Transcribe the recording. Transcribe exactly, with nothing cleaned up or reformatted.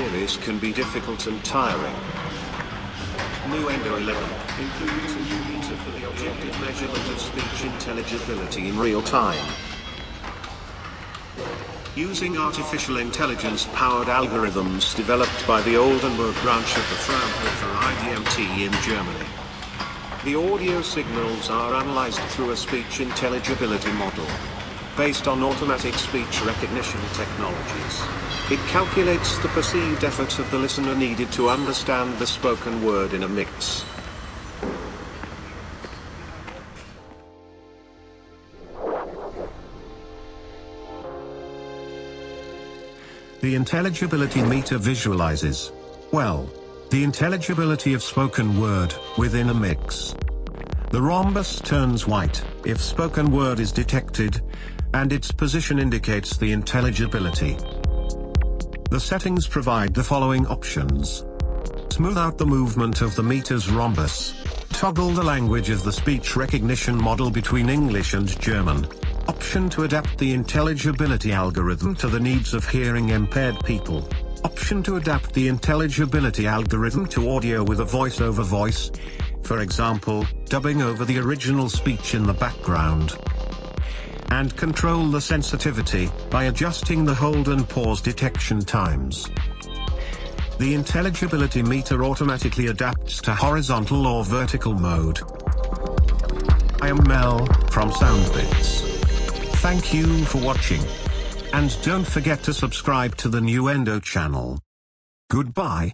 series can be difficult and tiring. Nuendo eleven includes a new meter for the objective measurement of speech intelligibility in real time. Using artificial intelligence-powered algorithms developed by the Oldenburg branch of the Fraunhofer I D M T in Germany. The audio signals are analyzed through a speech intelligibility model. Based on automatic speech recognition technologies, it calculates the perceived efforts of the listener needed to understand the spoken word in a mix. The intelligibility meter visualizes, well, the intelligibility of spoken word within a mix. The rhombus turns white if spoken word is detected, and its position indicates the intelligibility. The settings provide the following options. Smooth out the movement of the meter's rhombus. Toggle the language of the speech recognition model between English and German. Option to adapt the intelligibility algorithm to the needs of hearing impaired people. Option to adapt the intelligibility algorithm to audio with a voice-over voice. For example, dubbing over the original speech in the background. And control the sensitivity by adjusting the hold and pause detection times. The intelligibility meter automatically adapts to horizontal or vertical mode. I am Mel, from SoundBits. Thank you for watching. And don't forget to subscribe to the Nuendo channel. Goodbye.